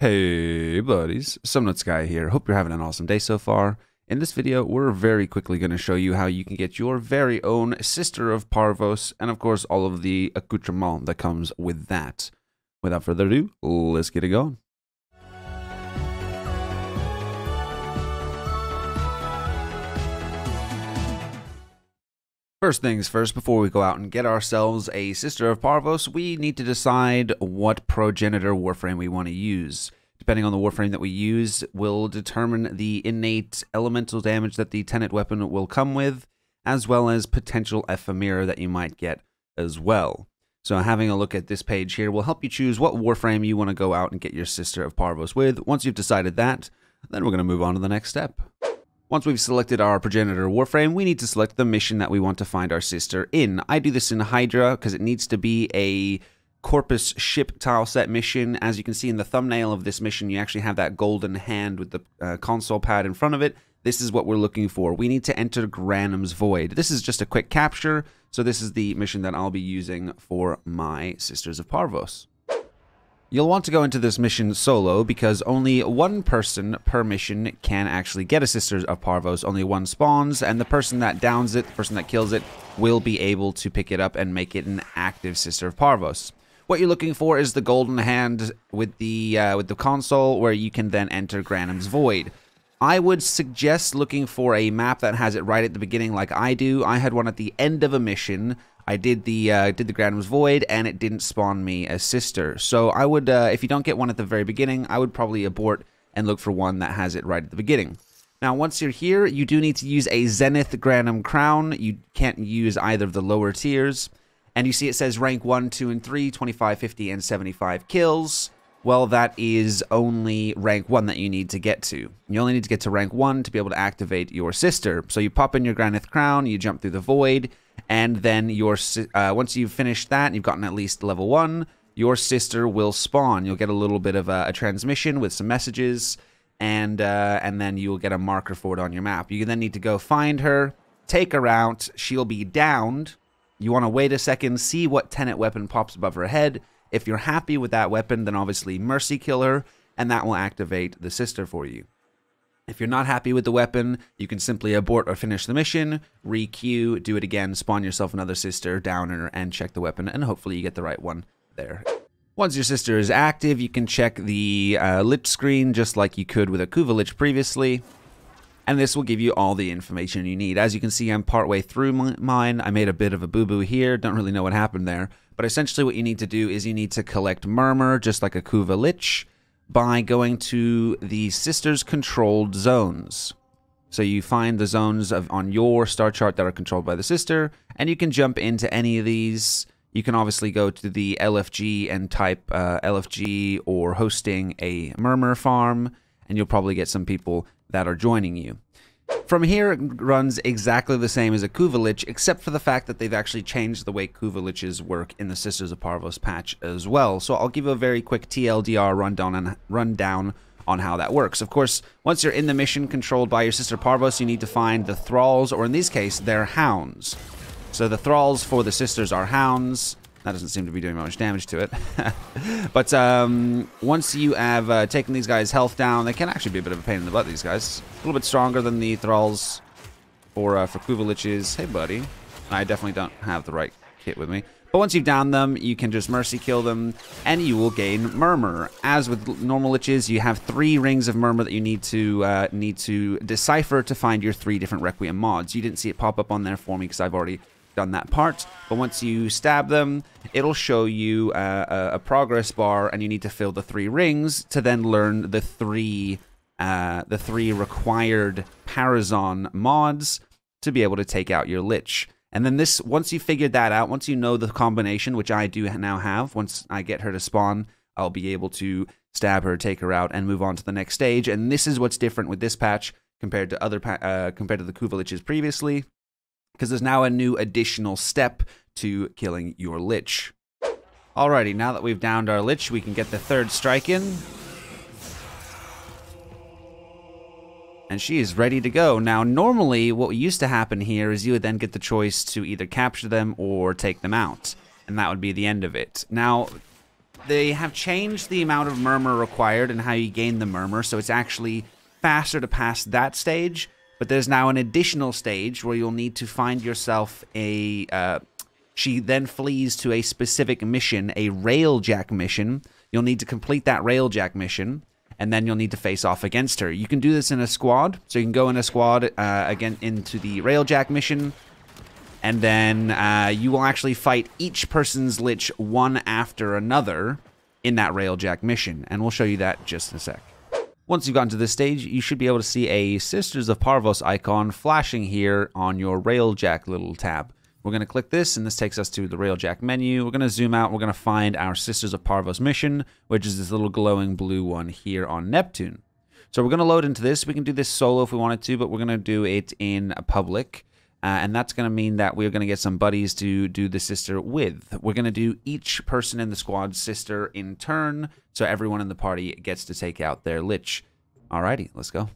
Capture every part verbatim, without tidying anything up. Hey buddies, SomeNutzGuy here. Hope you're having an awesome day so far. In this video, we're very quickly going to show you how you can get your very own Sister of Parvos, and of course all of the accoutrement that comes with that. Without further ado, let's get it going. First things first, before we go out and get ourselves a Sister of Parvos, we need to decide what Progenitor Warframe we want to use. Depending on the Warframe that we use will determine the innate elemental damage that the Tenet weapon will come with, as well as potential ephemera that you might get as well. So having a look at this page here will help you choose what Warframe you want to go out and get your Sister of Parvos with. Once you've decided that, then we're going to move on to the next step. Once we've selected our Progenitor Warframe, we need to select the mission that we want to find our sister in. I do this in Hydra because it needs to be a Corpus ship tile set mission. As you can see in the thumbnail of this mission, you actually have that golden hand with the uh, console pad in front of it. This is what we're looking for. We need to enter Granum's Void. This is just a quick capture, so this is the mission that I'll be using for my Sisters of Parvos. You'll want to go into this mission solo because only one person per mission can actually get a Sister of Parvos. Only one spawns, and the person that downs it, the person that kills it, will be able to pick it up and make it an active Sister of Parvos. What you're looking for is the golden hand with the uh, with the console, where you can then enter Granum's Void. I would suggest looking for a map that has it right at the beginning, like I do. I had one at the end of a mission. I did the uh, did the Granum's Void, and it didn't spawn me a sister. So I would, uh, if you don't get one at the very beginning, I would probably abort and look for one that has it right at the beginning. Now, once you're here, you do need to use a Zenith Granum Crown. You can't use either of the lower tiers. And you see it says rank one, two, and three, twenty-five, fifty, and seventy-five kills. Well, that is only rank one that you need to get to. You only need to get to rank one to be able to activate your sister. So you pop in your Granith Crown, you jump through the void, and then your uh, once you've finished that and you've gotten at least level one, your sister will spawn. You'll get a little bit of a, a transmission with some messages, and uh, and then you'll get a marker for it on your map. You then need to go find her, take her out. She'll be downed. You want to wait a second, see what Tenet weapon pops above her head. If you're happy with that weapon, then obviously mercy kill her, and that will activate the sister for you. If you're not happy with the weapon, you can simply abort or finish the mission, re-queue, do it again, spawn yourself another sister, down her, and check the weapon, and hopefully you get the right one there. Once your sister is active, you can check the uh, Lich screen just like you could with a Kuva Lich previously, and this will give you all the information you need. As you can see, I'm partway through mine. I made a bit of a boo-boo here, don't really know what happened there. But essentially what you need to do is you need to collect Murmur, just like a Kuva Lich, by going to the Sister's controlled zones. So you find the zones of, on your star chart that are controlled by the Sister, and you can jump into any of these. You can obviously go to the L F G and type uh, L F G or hosting a Murmur farm, and you'll probably get some people that are joining you. From here, it runs exactly the same as a Kuva Lich, except for the fact that they've actually changed the way Kuva Liches work in the Sisters of Parvos patch as well. So I'll give you a very quick T L D R rundown, and rundown on how that works. Of course, once you're in the mission controlled by your Sister Parvos, you need to find the Thralls, or in this case, their Hounds. So the Thralls for the Sisters are Hounds. That doesn't seem to be doing much damage to it. But um, once you have uh, taken these guys' health down, they can actually be a bit of a pain in the butt, these guys. A little bit stronger than the Thralls for, uh, for Kuva Liches. Hey, buddy. I definitely don't have the right kit with me. But once you've downed them, you can just mercy kill them, and you will gain Murmur. As with normal Liches, you have three rings of Murmur that you need to uh, need to decipher to find your three different Requiem mods. You didn't see it pop up on there for me because I've already done that part, but once you stab them, it'll show you uh, a progress bar, and you need to fill the three rings to then learn the three uh, the three required Parazon mods to be able to take out your Lich. And then this, once you figured that out, once you know the combination, which I do now have, once I get her to spawn, I'll be able to stab her, take her out, and move on to the next stage. And this is what's different with this patch compared to other pa uh, compared to the Kuva Liches previously, because there's now a new additional step to killing your Lich. Alrighty, now that we've downed our Lich, we can get the third strike in. And she is ready to go. Now, normally, what used to happen here is you would then get the choice to either capture them or take them out. And that would be the end of it. Now, They have changed the amount of Murmur required and how you gain the Murmur, so it's actually faster to pass that stage, but there's now an additional stage where you'll need to find yourself a... Uh, she then flees to a specific mission, a Railjack mission. You'll need to complete that Railjack mission, and then you'll need to face off against her. You can do this in a squad, so you can go in a squad uh, again into the Railjack mission, and then uh, you will actually fight each person's Lich one after another in that Railjack mission, and we'll show you that just in a sec. Once you've gotten to this stage, you should be able to see a Sisters of Parvos icon flashing here on your Railjack little tab. We're going to click this, and this takes us to the Railjack menu. We're going to zoom out. We're going to find our Sisters of Parvos mission, which is this little glowing blue one here on Neptune. So we're going to load into this. We can do this solo if we wanted to, but we're going to do it in public. Uh, and that's going to mean that we're going to get some buddies to do the sister with. We're going to do each person in the squad's sister in turn, so everyone in the party gets to take out their Lich. Alrighty, let's go.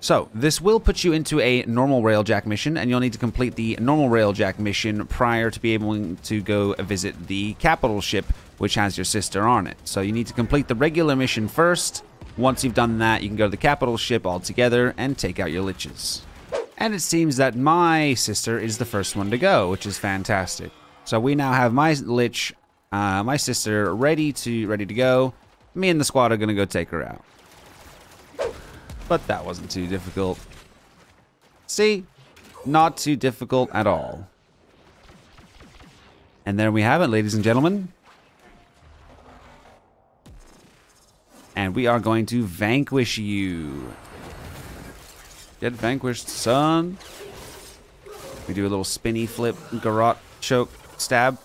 So, this will put you into a normal Railjack mission, and you'll need to complete the normal Railjack mission prior to be able to go visit the capital ship, which has your sister on it. So you need to complete the regular mission first. Once you've done that, you can go to the capital ship altogether and take out your Liches. And it seems that my sister is the first one to go, which is fantastic. So we now have my Lich, uh, my sister, ready to ready to go. Me and the squad are going to go take her out. But that wasn't too difficult. See? Not too difficult at all. And there we have it, ladies and gentlemen. And we are going to vanquish you. Get vanquished, son. We do a little spinny flip, garrote, choke, stab.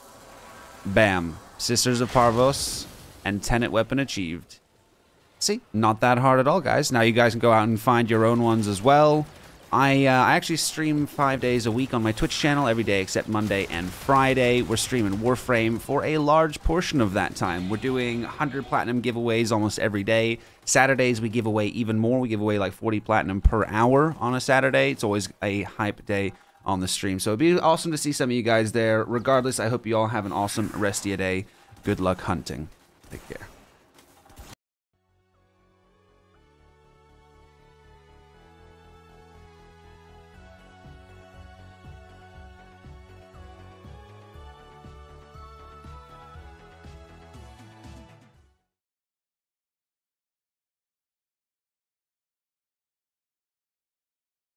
Bam. Sisters of Parvos and Tenet weapon achieved. See? Not that hard at all, guys. Now you guys can go out and find your own ones as well. I, uh, I actually stream five days a week on my Twitch channel, every day except Monday and Friday. We're streaming Warframe for a large portion of that time. We're doing one hundred platinum giveaways almost every day. Saturdays, we give away even more. We give away like forty platinum per hour on a Saturday. It's always a hype day on the stream. So it'd be awesome to see some of you guys there. Regardless, I hope you all have an awesome rest of your day. Good luck hunting. Take care.